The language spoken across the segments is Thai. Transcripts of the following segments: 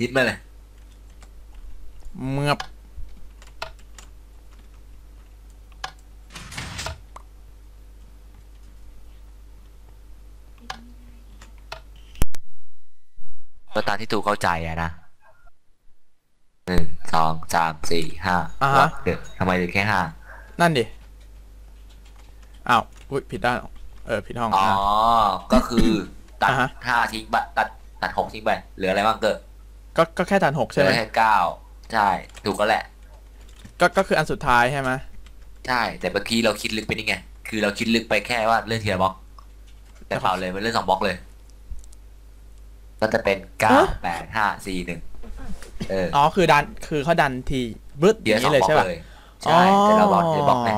ฮิตมาเลยเมือบก็ตามที่ตูเข้าใจอะนะ1 2 3 4 5ทำไมถึงแค่5นั่นดิอ้าวผิดด้านผิดห้องอ๋อก็คือตัดห้าทิ้งไปตัด6ทิ้งไปเหลืออะไรบ้างเกิดก็แค่ตัด6ใช่ไหมแค่9ใช่ถูกก็แหละก็คืออันสุดท้ายใช่ไหมใช่แต่เมื่อกี้เราคิดลึกไปนี่ไงคือเราคิดลึกไปแค่ว่าเลื่อนเทียร์บล็อกแต่เปล่าเลยมันเลื่อน2บล็อกเลยก็จะเป็น9 8 5 4 1อ๋อคือดันคือเขาดันทีบึ้ดอย่างนี้เลยใช่ป่ะใช่แต่เราบอกจะบอกไง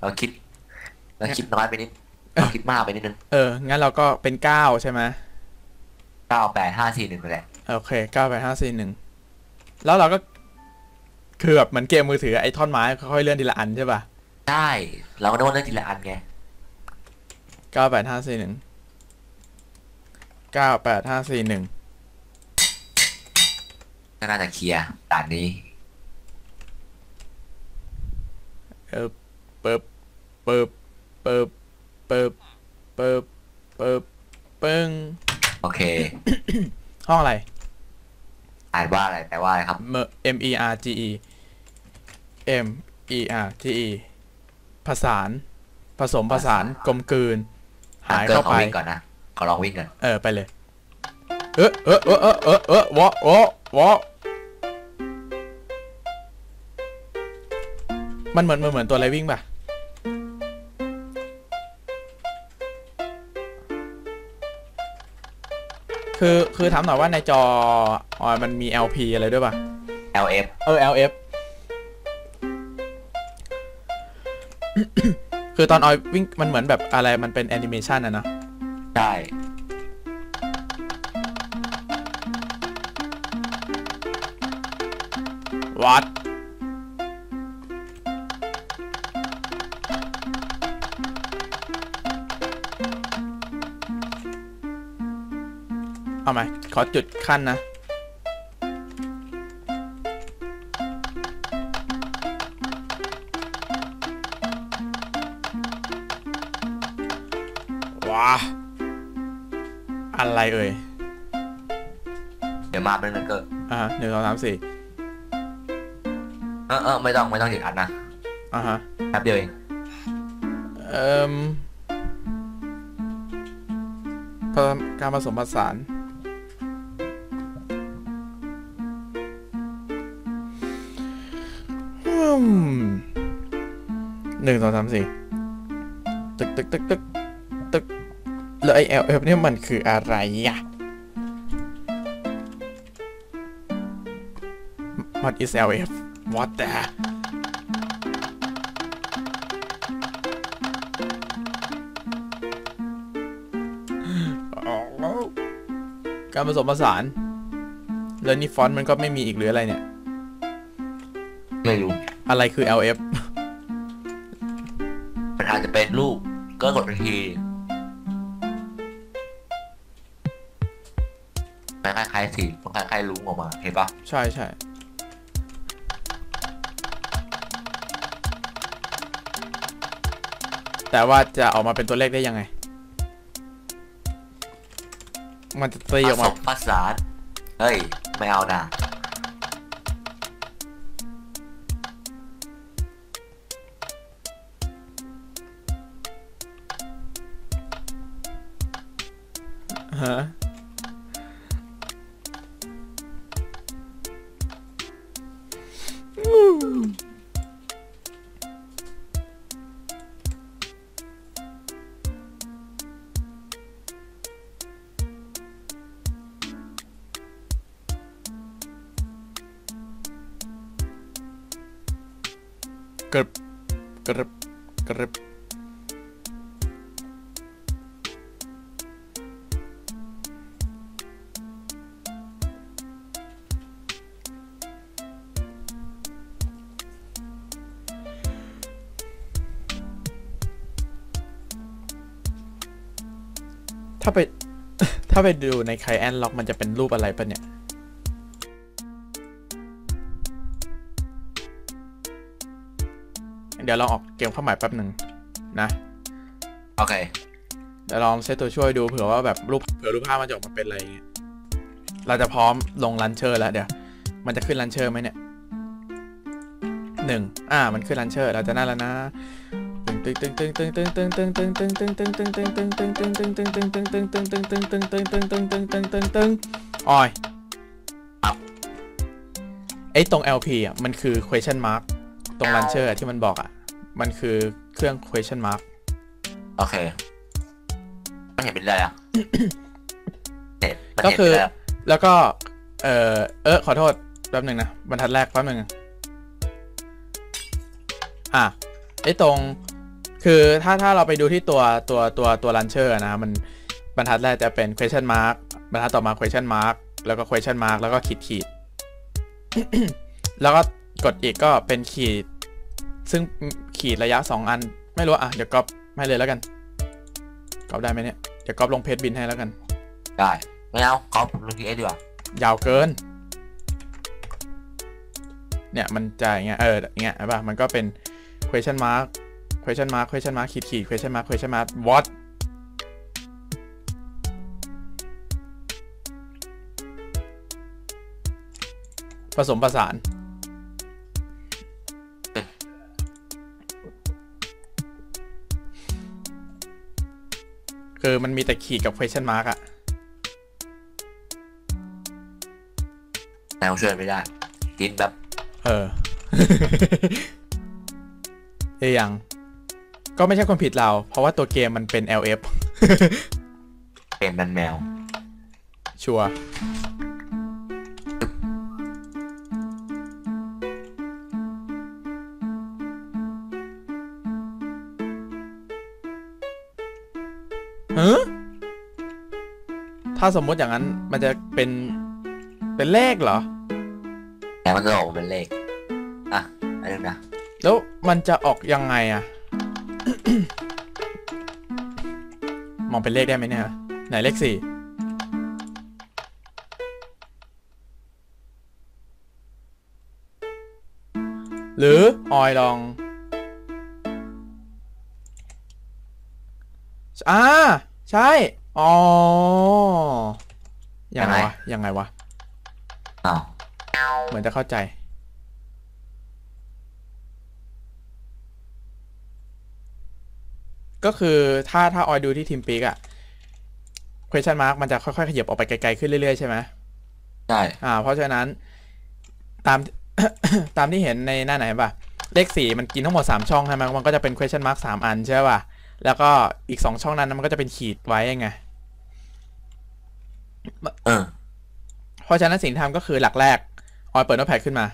เราคิดน้อยไปนิดเราคิดมากไปนิดนึงงั้นเราก็เป็น9ใช่ไหม9 8 5 4 1ไปแหละโอเค9 8 5 4 1แล้วเราก็คือแบบเหมือนเกมมือถือไอ้ท่อนไม้ค่อยๆเลื่อนทีละอันใช่ป่ะใช่เราก็ต้องเลื่อนทีละอันไง9 8 5 4 1ก็น่าจะเคลียร์ด่านนี้เปิ้งโอเค ห้องอะไรอ่านว่าอะไรแปลว่าอะไรครับ MERGE ผสานผสมผสานกลมกลืนหายเข้าไปก่อนนะขอลองวิ่งก่อนไปเลยวะมันเหมือนตัวอะไรวิ่งป่ะคือถามหน่อยว่าในจอมันมี LP อะไรด้วยป่ะ LF LF คือตอนออยวิ่งมันเหมือนแบบอะไรมันเป็นแอนิเมชันอะเนาะใช่วัดเอาไหมขอจุดขั้นนะว้าอะไรเอ่ยเดี๋ยวมาเป็นนักเกิด1 2 3 4ไม่ต้องหยุดอัดนะแป๊บเดียวเองการผสมผสาน1 2 3 4ตึกแล้วไอ LF เนี่ยมันคืออะไรอ่ะ What is LF What the การผสมผสานแล้วนี่ฟอนต์มันก็ไม่มีอีกหรืออะไรเนี่ยไม่รู้อะไรคือ LF มันอาจจะเป็นรูปก็กดไปทีมันคล้ายๆสีมันคล้ายๆลุงออกมาเห็นปะใช่ใช่แต่ว่าจะออกมาเป็นตัวเลขได้ยังไงมันจะตีออกมาผสมผสานเฮ้ยไม่เอานะฮะกระบถ้าไปดูในไคลแอนล็อกมันจะเป็นรูปอะไรปะเนี่ย ดี๋ยวเราออกเกมเข้าใหม่แป๊บหนึ่งนะโอเคเดี๋ยวลองเซตตัวช่วยดูเผื่อว่าแบบรูปภาพมันจะออกมาเป็นอะไรอย่างเงี้ยเราจะพร้อมลงลันเชอร์แล้วเดี๋ยวมันจะขึ้นลันเชอร์ไหมเนี่ย1มันขึ้นลันเชอร์เราจะนั่นแล้วนะออยไอ้ตรง LP อ่ะมันคือ question mark ตรง launcher ที่มันบอกอ่ะมันคือเครื่อง question mark โอเคมันเห็นเป็นไรอ่ะก็คือแล้วก็ขอโทษแป๊บหนึ่งนะบรรทัดแรกแป๊บหนึ่งไอ้ตรงคือถ้าเราไปดูที่ตัว launcher นะมันบรรทัดแรกจะเป็น question mark บรรทัดต่อมา question mark แล้วก็ question mark แล้วก็ขีดแล้วก็กดอีกก็เป็นขีดซึ่งขีดระยะ2 อันไม่รู้เดี๋ยวก๊อปให้เลยแล้วกันก๊อปได้ไหมเนี่ยเดี๋ยวก๊อปลงเพจบินให้แล้วกันได้ไม่เอาก๊อปลงทีเอสดีกว่ายาวเกินเนี่ยมันจะอย่างเงี้ยอย่างเงี้ยป่ะมันก็เป็น question mark question mark question mark ขีด question mark question mark what ผสมประสานคือมันมีแต่ขีดกับ question mark อะแต่ช่วยไม่ได้กินแบบยังก็ไม่ใช่ความผิดเราเพราะว่าตัวเกมมันเป็น LF เกมมันแมวชัวถ้าสมมติอย่างนั้นมันจะเป็นเลขเหรอแต่มันจะออกเป็นเลขอันนึงนะแล้วมันจะออกยังไงมองเป็นเลขได้ไหมเนี่ยไหนเลข4หรือออยลองใช่ยังไงวะเหมือนจะเข้าใจก็คือถ้าออยดูที่ทีมปีกอะ question mark มันจะค่อยๆขยับออกไปไกลๆขึ้นเรื่อยๆใช่ไหมใช่เพราะฉะนั้นตามที่เห็นในหน้าไหนป่ะเลข4มันกินทั้งหมด3ช่องใช่ไหมมันก็จะเป็น question mark 3 อันใช่ป่ะแล้วก็อีก2 ช่องนั้นมันก็จะเป็นขีดไว้ไงเพราะฉะนั้นสิ่งที่ทำก็คือหลักแรกออยเปิดโน้ตแพดขึ้นมา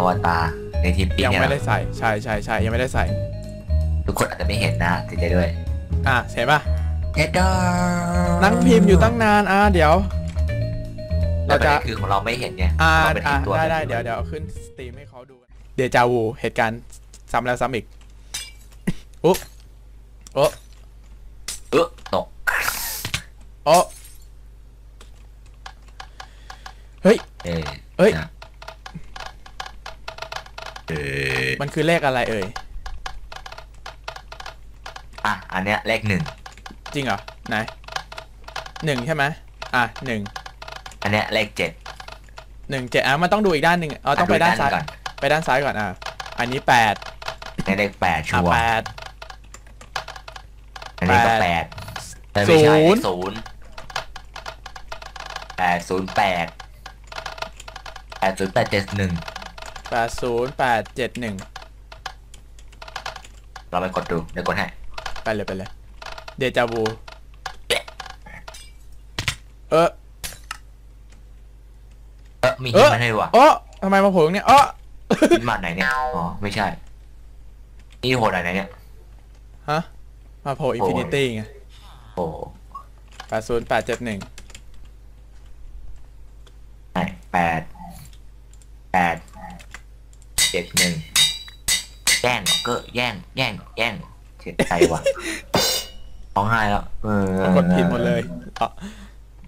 อวตารในทีมปียังไม่ได้ใส่ใช่ใช่ใช่ยังไม่ได้ใส่ทุกคนอาจจะไม่เห็นนะจริงๆด้วยอ่ะใช่ป่ะเอ็ดดอร์นั่งพิมพ์อยู่ตั้งนานอ่ะเดี๋ยวเราจะคือของเราไม่เห็นไงเราเป็นตัวได้ได้เดี๋ยวเอาขึ้นสตรีมให้เขาดูเดจาวูเหตุการณ์ซ้ำแล้วซ้ำอีกอุ๊โอ๊ะตกโอ๊ะเฮ้ยเฮ้ยมันคือเลขอะไรเอ่ยอ่ะอันเนี้ยเลขหนึ่งจริงเหรอไหนหนึ่งใช่ไหมอ่ะหนึ่งอันเนี้ยเลขเจ็ดหนึ่งเจ็ดอ่ะมันต้องดูอีกด้านหนึ่งอ๋อต้องไปด้านซ้ายก่อนไปด้านซ้ายก่อนอ่ะอันนี้แปดในเลขแปดชัวร์อันนี้ก็แปดศูนย์แปดศูนย์แปด8087180871เราไปกดดูเดี๋ยวกดให้ไปเลยไปเลยเดจาวูมีหินมาให้วะทำไมมาโผล่เนี่ยหินมาไหนเนี่ยอ๋อไม่ใช่นี่โผล่ไหนเนี่ยฮะมาโผล่อินฟินิตี้ไงโอ้808718 8 7 1แย่งก็แย่งเจ็ดใจว่ะร้องไห้แล้วกดผิดหมดเลยอ๋อ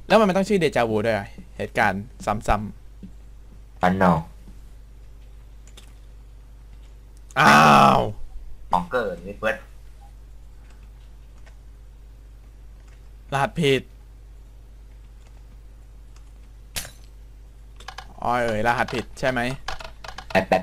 แล้วมันไม่ต้องชื่อเดจาวูด้วยเหตุการณ์ซ้ำๆปันนองอ้าวมองเกิดนี่เปิดรหัสผิดอ๋อรหัสผิดใช่ไหมแปด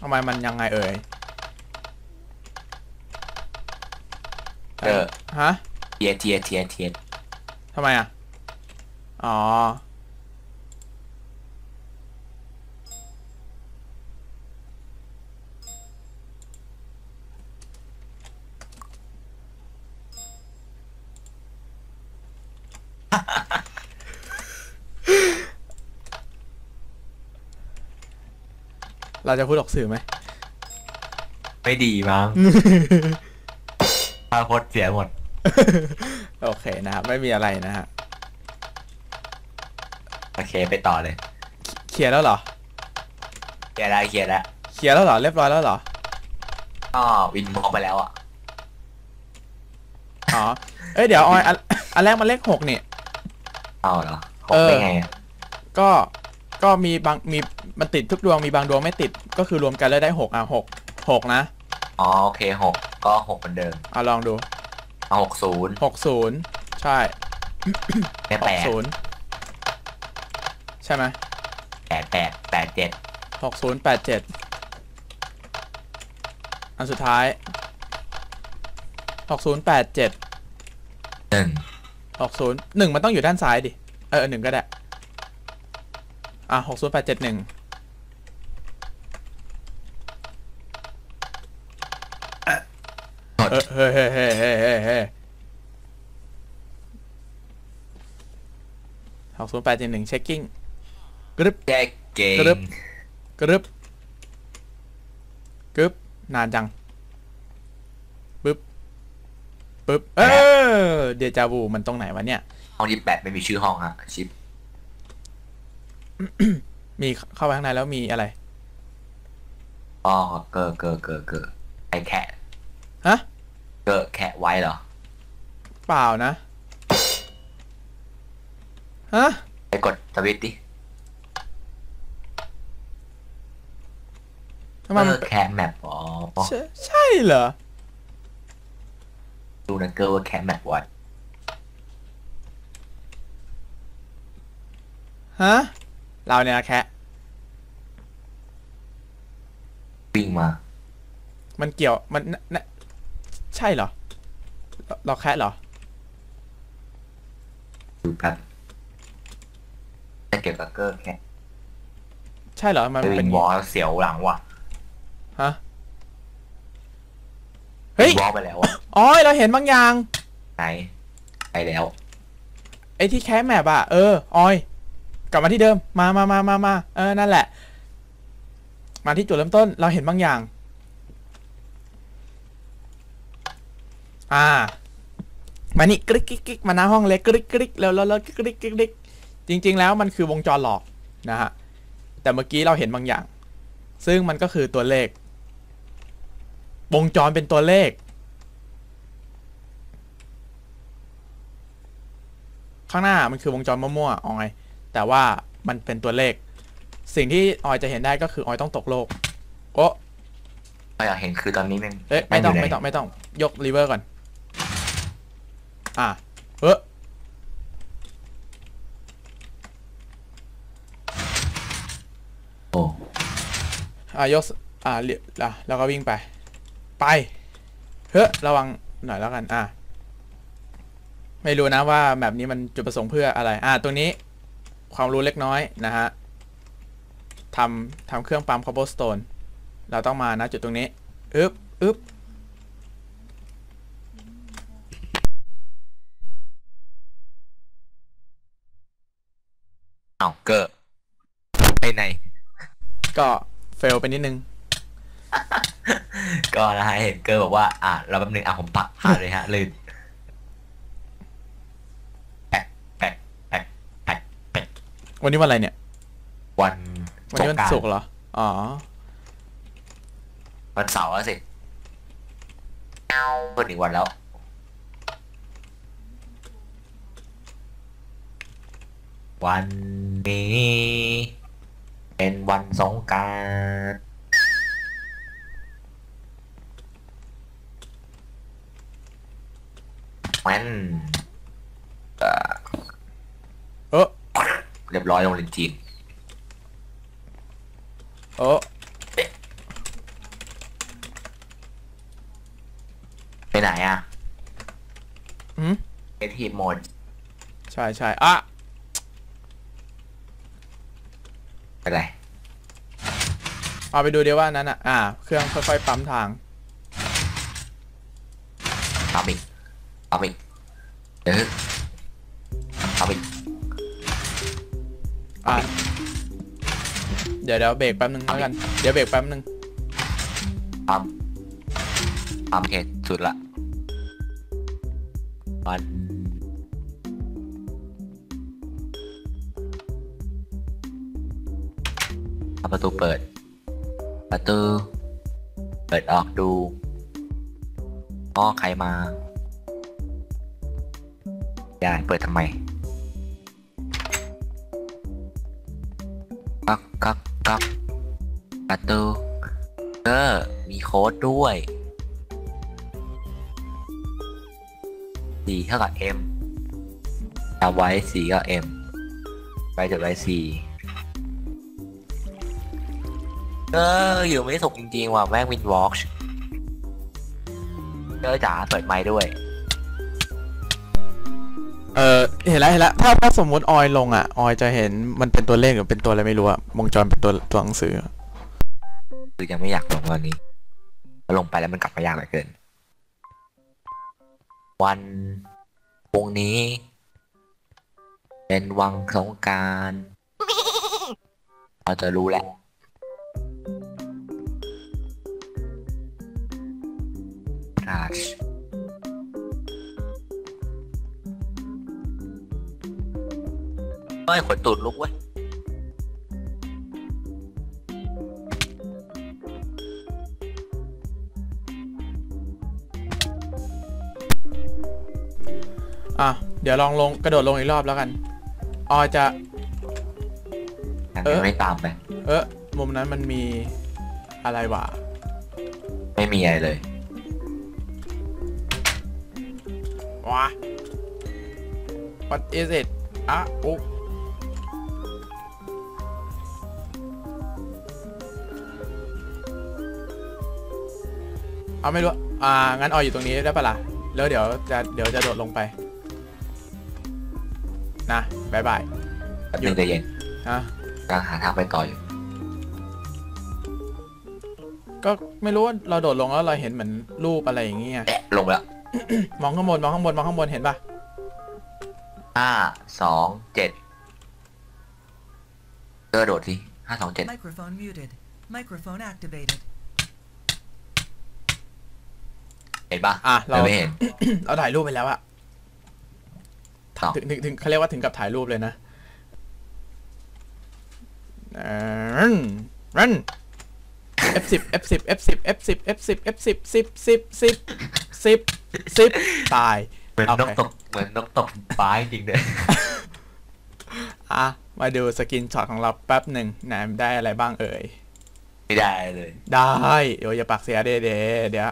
ทำไมมันยังไงเอ่ยฮะเทียดทำไมอ่ะอ๋อเราจะพูดออกสื่อไหมไม่ดีมั้งพาพดเสียหมดโอเคนะครับไม่มีอะไรนะฮะโอเคไปต่อเลยเขียนแล้วเหรอเขียนแล้วเหรอเรียบร้อยแล้วเหรออ๋อวินมองไปแล้วอ่ะอ๋อเดี๋ยวอันแรกมันเลข6นี่เอาเหรอ6เป็นไงก็มีมันติดทุกดวงมีบางดวงไม่ติดก็คือรวมกันแล้วได้6อ่ะ6นะอ๋อโอเค6ก็6เหมือนเดิมเอาลองดูเอา60ใช่80ใช่ไหม8 8 8 760 87อันสุดท้าย60 871 60 1มันต้องอยู่ด้านซ้ายดิ1ก็ได้อ่ะ60 8 7 1เฮ้60 8 7 1เช็คกิ้งกรึบกรึบนานจังปึ๊บเดจาวูมันตรงไหนวะเนี่ยห้อง28ไม่มีชื่อห้องฮะชิปมีเข้าไปข้างในแล้วมีอะไรอ๋อเกอไอแค่ฮะเกอแค่ไว้เหรอเปล่านะฮะไปกดสวิตช์ดิทำไมแค่แมปอ๋อใช่เหรอดูนะเกอว่าแค่แมปไว้ฮะเราเนี่ยแค่วิ่งมามันเกี่ยวมัน ใช่เหรอเราแค่เหรอดูกันเกี่ยวกับเกอร์แค่ใช่เหรอมันเป็นวอลเสียวหลังว่ะฮะเฮ้ยวอลไปแล้วอ๋อเราเห็นบางอย่างไหนไปแล้วไอ้ที่แคสแมปอะออยกลับมาที่เดิมมานั่นแหละมาที่จุดเริ่มต้นเราเห็นบางอย่างมานี่กริ๊กกริ๊กมาหน้าห้องเล็กกริ๊กกริ๊กแล้วกริ๊กกริ๊กจริงๆแล้วมันคือวงจรหลอกนะฮะแต่เมื่อกี้เราเห็นบางอย่างซึ่งมันก็คือตัวเลขวงจรเป็นตัวเลขข้างหน้ามันคือวงจรมั่วๆออยแต่ว่ามันเป็นตัวเลขสิ่งที่ออยจะเห็นได้ก็คือออยต้องตกโลกโอ้ไม่อยากเห็นคือตอนนี้มันไม่ต้องยกรีเวอร์ก่อนโอ้ยกแล้วก็วิ่งไประวังหน่อยแล้วกันไม่รู้นะว่าแบบนี้มันจุดประสงค์เพื่ออะไรตรงนี้ความรู้เล็กน้อยนะฮะทำเครื่องปั๊มคอโบสโตนเราต้องมานะจุดตรงนี้เอาเกอร์ไปไหนก็เฟลไปนิดนึงก็นะฮะเห็นเกอร์บอกว่าเราแป๊บนึงผมปักพลาดเลยฮะลืมวันนี้วันอะไรเนี่ยวันนี้วันศุกร์เหรออ๋อวันเสาร์แล้วสิเพิ่มอีกวันแล้ววันนี้เป็นวันสงกรานต์เรียบร้อยลงเล่นจีนไปไหนเอทีโมดใช่อะไรเอาไปดูเดี๋ยวว่านั้นเครื่องค่อยๆปั๊มทางปั๊มอีกปั๊มอีกเดี๋ยวเบรกแป๊บนึงแล้วกันปั๊มเหตุสุดละประตูเปิดออกดูใครมาได้เปิดทำไมกักประตูมีโค้ดด้วย4เท่ากับ M จำไว้4กับ M ไปจดไว้4อยู่ไม่สุกจริงๆว่ะแม่งวินวอล์กจ๋าเปิดไมค์ด้วยเห็นแล้วถ้าสมมติออยลงออยจะเห็นมันเป็นตัวเลขหรือเป็นตัวอะไรไม่รู้วงจรเป็นตัวหนังสือยังไม่อยากลงตอนนี้ลงไปแล้วมันกลับมายากเหลือเกินวันวงนี้เป็นวันสงกรานต์เราจะรู้แหละไม่ขนตูดลุกเว้ยเดี๋ยวลองลงกระโดดลงอีกรอบแล้วกันออยจะไม่ตามไปมุมนั้นมันมีอะไรวะไม่มีอะไรเลยว้า What is it ไม่รู้ งั้นออยอยู่ตรงนี้ได้ปะล่ะแล้วเดี๋ยวจะโดดลงไปนะบายบายอยู่ใจเย็นนะกำลังหาทางไปต่ออยู่ก็ไม่รู้ว่าเราโดดลงแล้วเราเห็นเหมือนรูปอะไรอย่างเงี้ยลงไปแล้ว มองข้างบนเห็นปะ5 2 7เจอโดดที่5 2 7เห็นปะเราไม่เห็น เราถ่ายรูปไปแล้วอะถึงเขาเรียกว่าถึงกับถ่ายรูปเลยนะรัน F10 ตายเหมือนต้องตกป้ายจริงเลยมาดูสกินช็อตของเราแป๊บหนึ่งนะได้อะไรบ้างเอ่ยไม่ได้เลยได้โอ้ยอย่าปากเสียเดี๋ยว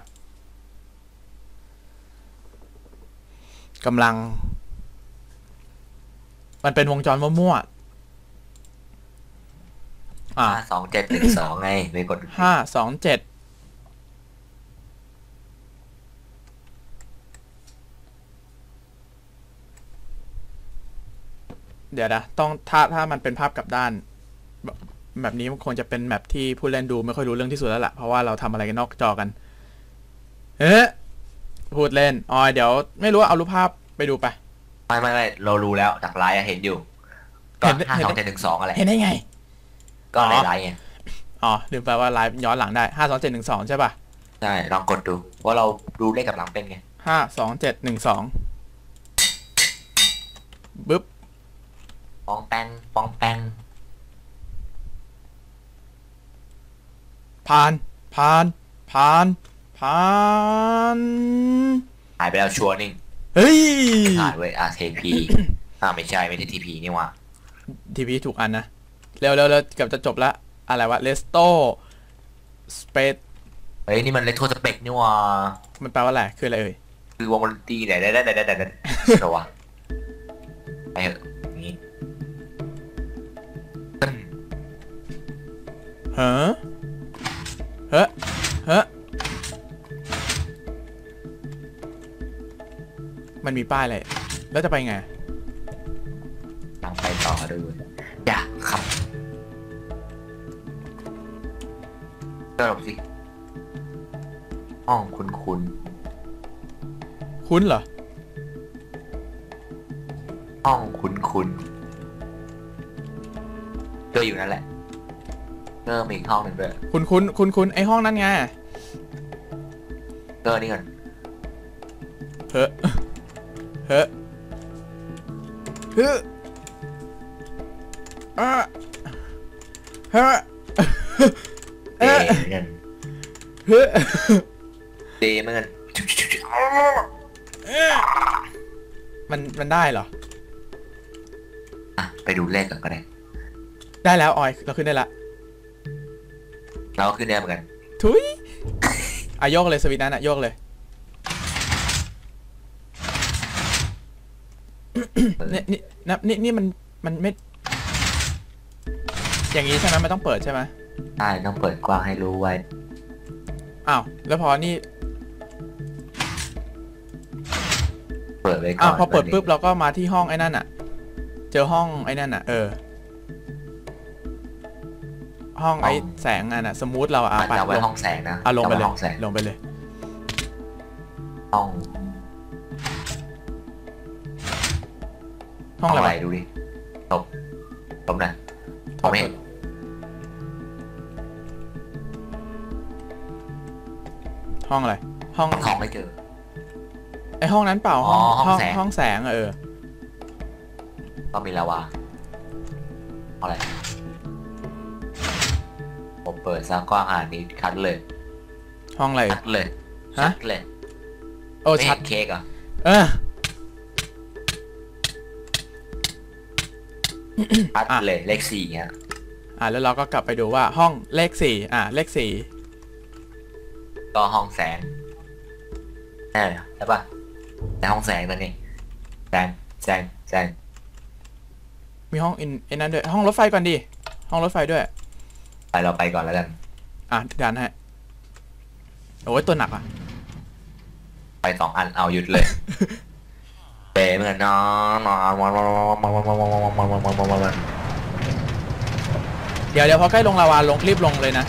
กำลังมันเป็นวงจรมั่วๆ5 2 7 1 2ไงไปกด5 2 7เดี๋ยวนะต้องถ้ามันเป็นภาพกลับด้านแบบนี้มันคงจะเป็นแมปที่ผู้เล่นดูไม่ค่อยรู้เรื่องที่สุดแล้วล่ะเพราะว่าเราทำอะไรกันนอกจอกันพูดเล่นอ๋อเดี๋ยวไม่รู้เอารูปภาพไปดูไปไม่เรารู้แล้วจากไลน์เห็นอยู่ก็5 2 7 1 2อะไรเห็นได้ไงก็ในไลน์ไงอ๋อลืมไปว่าไลน์ย้อนหลังได้5 2 7 1 2ใช่ป่ะใช่ลองกดดูว่าเราดูเลขกับหลังเป็นไง5 2 7 1 2บึ๊บปองแปงผ่านหายไปแล้วชัวร์นี่เฮ้ยหายไปTP ไม่ใช่ TP นี่ว่ะ TP ถูกอันนะเร็วเกือบจะจบละอะไรวะเลสโตสเปซเฮ้ยนี่มันเลสโตสเปกนี่ว่ะมันแปลว่าอะไรคืออะไรเอ่ยคือวงดนตรีไหนได้เหรอวะไปเถอะเฮ้อมันมีป้ายอะไรแล้วจะไปไงทางไปต่อดูอย่าขับเดินออกสิห้องคุ้นเหรอห้องคุ้นเจออยู่นั่นแหละเริ่มอีกห้องหนึ่งเลยคุณไอห้องนั้นไงเจอนี่ก่อนเฮ้อมันได้เหรอไปดูเลขก่อนก็ได้ได้แล้วออยเราขึ้นได้ละเราขึ้นได้เหมือนกันทุยโยกเลยสวิตช์นั้นโยกเลยนี่มันไม่อย่างนี้ใช่ไหมมันต้องเปิดใช่ไหมใช่ต้องเปิดกว้างให้รู้ไว้อ้าวแล้วพอนี่เปิดไปก่อนพอเปิดปุ๊บเราก็มาที่ห้องไอ้นั่นอ่ะเจอห้องไอ้นั่นอ่ะห้องไอ้แสงอันน่ะสมูทเราไปลงไปห้องแสงนะลงไปเลยห้องอะไรดูดิตบนะตบเองห้องอะไรห้องไม่เจอไอห้องนั้นเปล่าห้องแสงก็มีแล้วว่ะอะไรผมเปิดซากว้างนี้คัดเลยห้องอะไรคัดเลยโอ้ชัดเค้กอ่ะคัดเลยเลข4เนี่ยแล้วเราก็กลับไปดูว่าห้องเลข4เลข 4ก็ห้องแสงใช่ป่ะแต่ห้องแสงตัวนี้แสงมีห้องอินนั่นด้วยห้องรถไฟก่อนดิห้องรถไฟด้วยเราไปก่อนแล้วกันดันฮะโอ้ยตัวหนัก ไปสองอันเอาหยุดเลยเป๋เหมือนน้องเดี๋ยวพอใกล้ลงลาวาลงรีบลงเลยนะ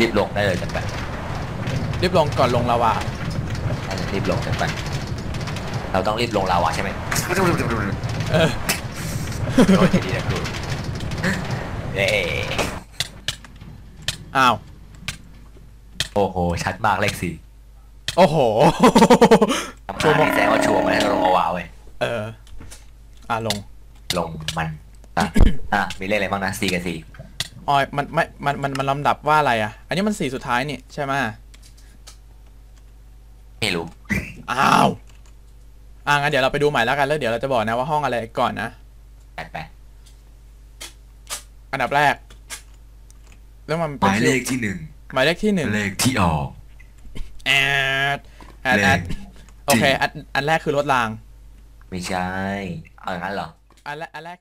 รีบลงได้เลยจัดไปรีบลงก่อนลงลาวารีบลงจัดไปเราต้องรีบลงลาวาใช่ไหมโดนดีนะกูอ้าวโอ้โหชัดมากเลขสี่โอ้โหชัวร์มากแสดงว่าชัวร์มาแล้วลงลาวาเว้ยลงมันมีเลขอะไรบ้างนะ4 กับ 4อ๋อมันลำดับว่าอะไรอ่ะอันนี้มัน4สุดท้ายนี่ใช่ไหมไม่รู้อ้าวงั้นเดี๋ยวเราไปดูใหม่แล้วกันแล้วเดี๋ยวเราจะบอกนะว่าห้องอะไรก่อนนะไปอันดับแรกแล้วมันหมายเลขที่1หมายเลขที่1เลขที่ออกโอเคอันแรกคือรถรางไม่ใช่เอางั้นเหรออันแรก